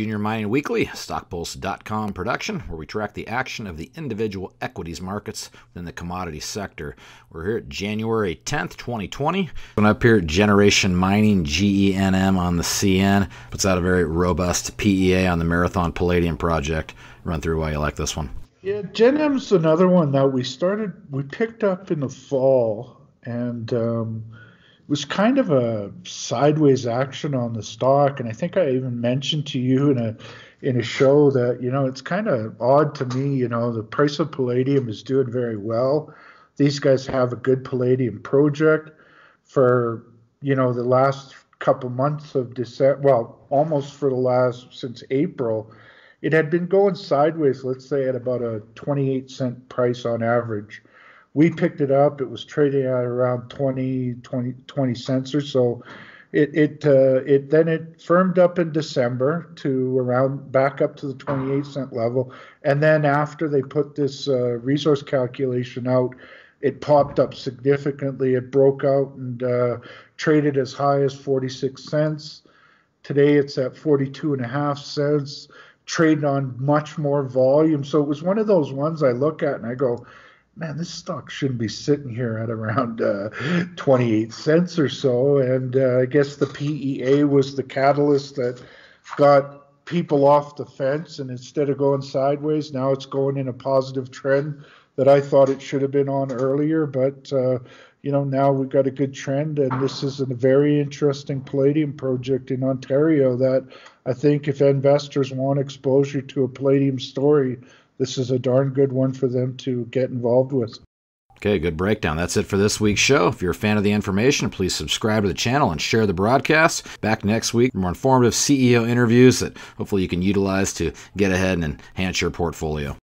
Junior Mining Weekly, stockpulse.com production, where we track the action of the individual equities markets within the commodity sector. We're here at January 10th, 2020. Going up here at Generation Mining, GENM on the CN. Puts out a very robust PEA on the Marathon Palladium Project. Run through why you like this one. Yeah, GenM's another one that we picked up in the fall, and it was kind of a sideways action on the stock. And I think I even mentioned to you in a show that, you know, it's kind of odd to me, you know, the price of palladium is doing very well. These guys have a good palladium project for, you know, the last couple months of December, well, almost for the last, since April, it had been going sideways, let's say at about a 28-cent price on average. We picked it up. It was trading at around 20 cents or so. It firmed up in December to around back up to the 28-cent level, and then after they put this resource calculation out, it popped up significantly. It broke out and traded as high as 46 cents. Today it's at 42.5 cents. Trading on much more volume, so it was one of those ones I look at and I go, man, this stock shouldn't be sitting here at around 28 cents or so. And I guess the PEA was the catalyst that got people off the fence. And instead of going sideways, now it's going in a positive trend that I thought it should have been on earlier. But, you know, now we've got a good trend. And this is a very interesting palladium project in Ontario that I think if investors want exposure to a palladium story, this is a darn good one for them to get involved with. Okay, good breakdown. That's it for this week's show. If you're a fan of the information, please subscribe to the channel and share the broadcast. Back next week for more informative CEO interviews that hopefully you can utilize to get ahead and enhance your portfolio.